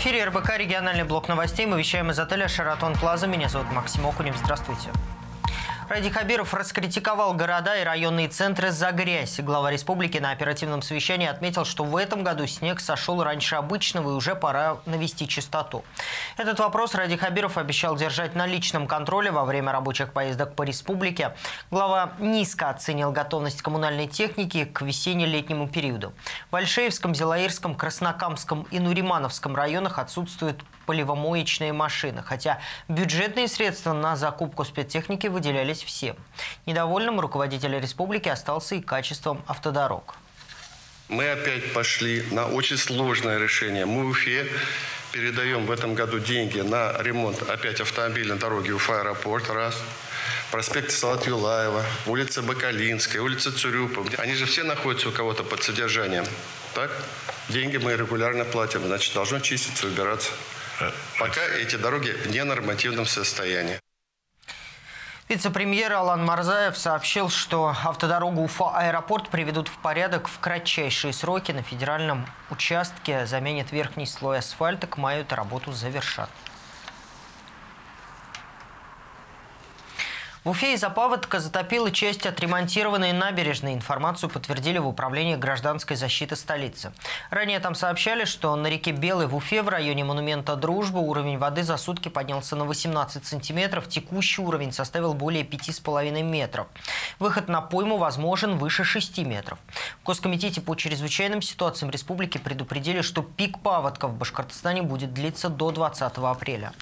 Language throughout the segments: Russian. эфире РБК «Региональный блок новостей». Мы вещаем из отеля «Шератон Плаза». Меня зовут Максим Окунев. Здравствуйте. Ради Хабиров раскритиковал города и районные центры за грязь. Глава республики на оперативном совещании отметил, что в этом году снег сошел раньше обычного и уже пора навести чистоту. Этот вопрос Ради Хабиров обещал держать на личном контроле во время рабочих поездок по республике. Глава низко оценил готовность коммунальной техники к весенне-летнему периоду. В Альшеевском, Зилаирском, Краснокамском и Нуримановском районах отсутствуют поливомоечные машины, хотя бюджетные средства на закупку спецтехники выделялись всем. Недовольным руководитель республики остался и качеством автодорог. Мы опять пошли на очень сложное решение. Мы Уфе передаем в этом году деньги на ремонт опять автомобильной дороги Уфа-аэропорт, раз. Проспект Салават Юлаева, улица Бакалинская, улица Цурюпов. Они же все находятся у кого-то под содержанием. Так? Деньги мы регулярно платим, значит, должно чиститься, убираться. Пока эти дороги в ненормативном состоянии. Вице-премьер Алан Марзаев сообщил, что автодорогу Уфа-аэропорт приведут в порядок в кратчайшие сроки. На федеральном участке заменят верхний слой асфальта. К маю эту работу завершат. В Уфе из-за паводка затопила часть отремонтированной набережной. Информацию подтвердили в Управлении гражданской защиты столицы. Ранее там сообщали, что на реке Белой в Уфе в районе монумента «Дружба» уровень воды за сутки поднялся на 18 сантиметров. Текущий уровень составил более 5,5 метров. Выход на пойму возможен выше 6 метров. В Госкомитете по чрезвычайным ситуациям республики предупредили, что пик паводка в Башкортостане будет длиться до 20 апреля.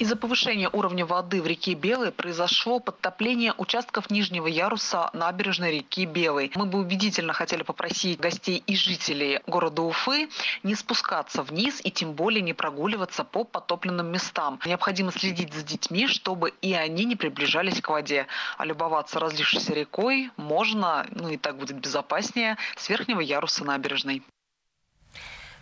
Из-за повышения уровня воды в реке Белой произошло подтопление участков нижнего яруса набережной реки Белой. Мы бы убедительно хотели попросить гостей и жителей города Уфы не спускаться вниз и тем более не прогуливаться по подтопленным местам. Необходимо следить за детьми, чтобы и они не приближались к воде. А любоваться разлившейся рекой можно, и так будет безопаснее, с верхнего яруса набережной.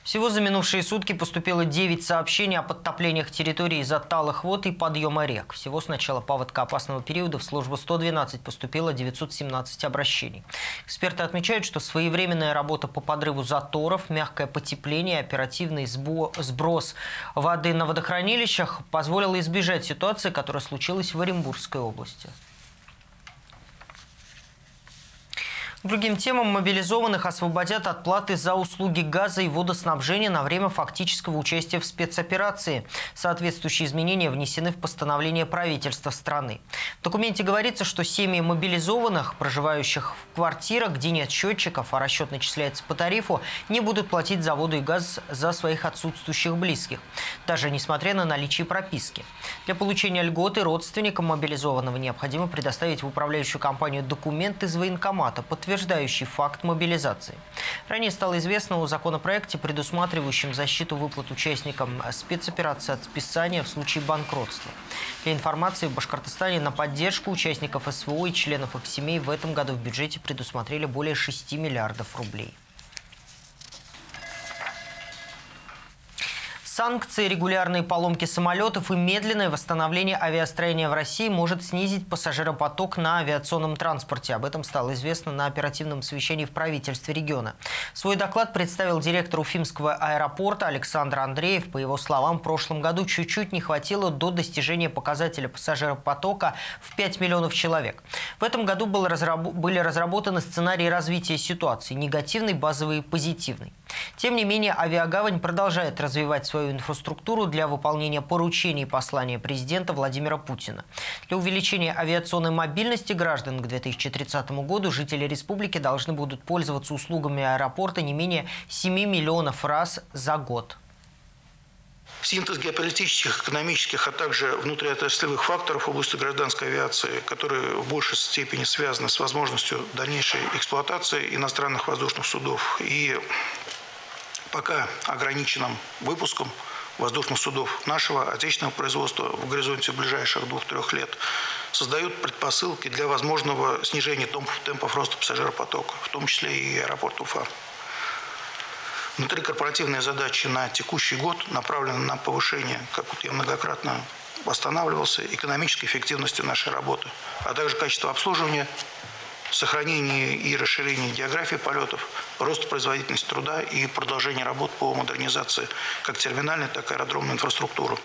Всего за минувшие сутки поступило 9 сообщений о подтоплениях территории из-за талых вод и подъема рек. Всего с начала паводка опасного периода в службу 112 поступило 917 обращений. Эксперты отмечают, что своевременная работа по подрыву заторов, мягкое потепление, оперативный сброс воды на водохранилищах позволило избежать ситуации, которая случилась в Оренбургской области. Другим темам: мобилизованных освободят от платы за услуги газа и водоснабжения на время фактического участия в спецоперации. Соответствующие изменения внесены в постановление правительства страны. В документе говорится, что семьи мобилизованных, проживающих в квартирах, где нет счетчиков, а расчет начисляется по тарифу, не будут платить за воду и газ за своих отсутствующих близких, даже несмотря на наличие прописки. Для получения льготы родственникам мобилизованного необходимо предоставить в управляющую компанию документ из военкомата, подтверждающий факт мобилизации. Ранее стало известно о законопроекте, предусматривающем защиту выплат участникам спецоперации от списания в случае банкротства. Для информации, в Башкортостане на поддержку участников СВО и членов их семей в этом году в бюджете предусмотрели более 6 миллиардов рублей. Санкции, регулярные поломки самолетов и медленное восстановление авиастроения в России может снизить пассажиропоток на авиационном транспорте. Об этом стало известно на оперативном совещании в правительстве региона. Свой доклад представил директор Уфимского аэропорта Александр Андреев. По его словам, в прошлом году чуть-чуть не хватило до достижения показателя пассажиропотока в 5 миллионов человек. В этом году были разработаны сценарии развития ситуации – негативный, базовый и позитивный. Тем не менее, Авиагавань продолжает развивать свою инфраструктуру для выполнения поручений и послания президента Владимира Путина. Для увеличения авиационной мобильности граждан к 2030 году жители республики должны будут пользоваться услугами аэропорта не менее 7 миллионов раз за год. Синтез геополитических, экономических, а также внутриотраслевых факторов в области гражданской авиации, которые в большей степени связаны с возможностью дальнейшей эксплуатации иностранных воздушных судов и пока ограниченным выпуском воздушных судов нашего отечественного производства в горизонте ближайших 2-3 лет создают предпосылки для возможного снижения темпов роста пассажиропотока, в том числе и аэропорт Уфа. Внутрикорпоративные задачи на текущий год направлены на повышение, как вот я многократно восстанавливался, экономической эффективности нашей работы, а также качества обслуживания сохранение и расширение географии полетов, рост производительности труда и продолжение работ по модернизации как терминальной, так и аэродромной инфраструктуры.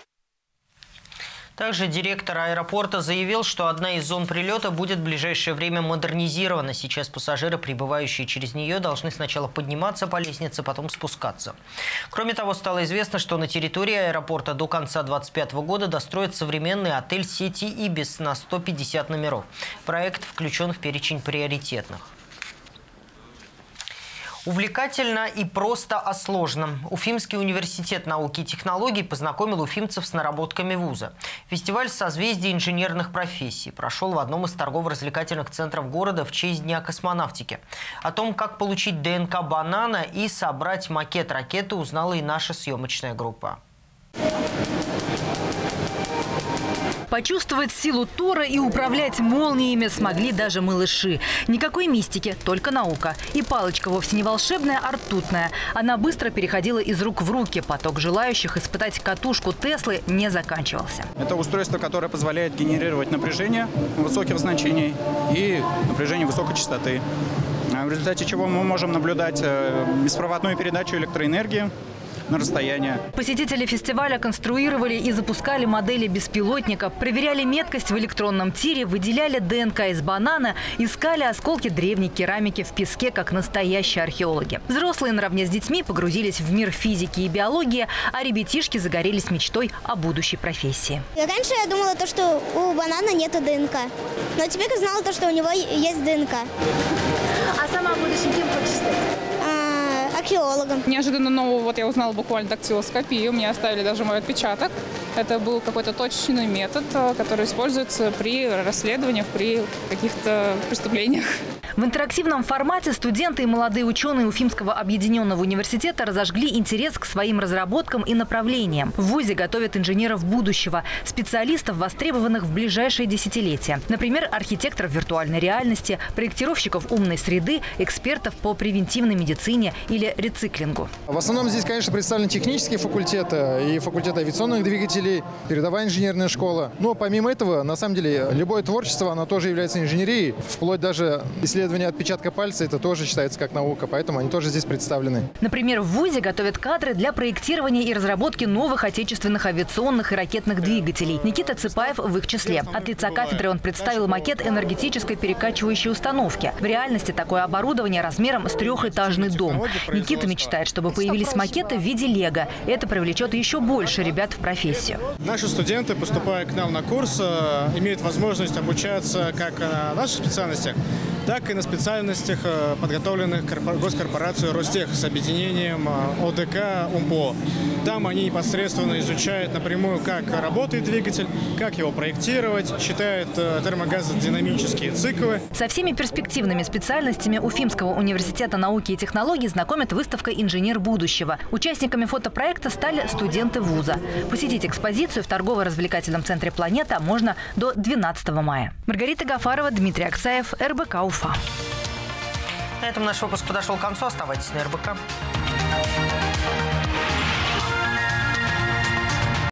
Также директор аэропорта заявил, что одна из зон прилета будет в ближайшее время модернизирована. Сейчас пассажиры, прибывающие через нее, должны сначала подниматься по лестнице, потом спускаться. Кроме того, стало известно, что на территории аэропорта до конца 2025 года достроят современный отель сети «Ибис» на 150 номеров. Проект включен в перечень приоритетных. Увлекательно и просто о сложном. Уфимский университет науки и технологий познакомил уфимцев с наработками вуза. Фестиваль «Созвездие инженерных профессий» прошел в одном из торгово-развлекательных центров города в честь Дня космонавтики. О том, как получить ДНК банана и собрать макет ракеты, узнала и наша съемочная группа. Почувствовать силу Тора и управлять молниями смогли даже малыши. Никакой мистики, только наука. И палочка вовсе не волшебная, а ртутная. Она быстро переходила из рук в руки. Поток желающих испытать катушку Теслы не заканчивался. Это устройство, которое позволяет генерировать напряжение высоких значений и напряжение высокой частоты. В результате чего мы можем наблюдать беспроводную передачу электроэнергии на расстояние. Посетители фестиваля конструировали и запускали модели беспилотника, проверяли меткость в электронном тире, выделяли ДНК из банана, искали осколки древней керамики в песке, как настоящие археологи. Взрослые наравне с детьми погрузились в мир физики и биологии, а ребятишки загорелись мечтой о будущей профессии. Раньше я думала, что у банана нет ДНК, но теперь узнала, что у него есть ДНК. А сама в будущем кем хочешь стать? Археологом. Неожиданно нового я узнала буквально дактилоскопию. Мне оставили даже мой отпечаток. Это был какой-то точечный метод, который используется при расследованиях, при каких-то преступлениях. В интерактивном формате студенты и молодые ученые Уфимского объединенного университета разожгли интерес к своим разработкам и направлениям. В вузе готовят инженеров будущего, специалистов, востребованных в ближайшие десятилетия. Например, архитекторов виртуальной реальности, проектировщиков умной среды, экспертов по превентивной медицине или рециклингу. В основном здесь, конечно, представлены технические факультеты и факультет авиационных двигателей, передовая инженерная школа. Но помимо этого, на самом деле, любое творчество, оно тоже является инженерией, вплоть даже исследование отпечатка пальца, это тоже считается как наука, поэтому они тоже здесь представлены. Например, в вузе готовят кадры для проектирования и разработки новых отечественных авиационных и ракетных двигателей. Никита Цепаев в их числе. От лица кафедры он представил макет энергетической перекачивающей установки. В реальности такое оборудование размером с трехэтажный дом. Никита мечтает, чтобы появились макеты в виде лего. Это привлечет еще больше ребят в профессию. Наши студенты, поступая к нам на курс, имеют возможность обучаться как на наших специальностях, так и на специальностях, подготовленных госкорпорацией «Ростех» с объединением ОДК УМПО. Там они непосредственно изучают напрямую, как работает двигатель, как его проектировать, считают термогазодинамические циклы. Со всеми перспективными специальностями Уфимского университета науки и технологий знакомит выставка «Инженер будущего». Участниками фотопроекта стали студенты вуза. Посетить экспозицию в торгово-развлекательном центре «Планета» можно до 12 мая. Маргарита Гафарова, Дмитрий Аксаев, РБК Уфа. На этом наш выпуск подошел к концу. Оставайтесь на РБК.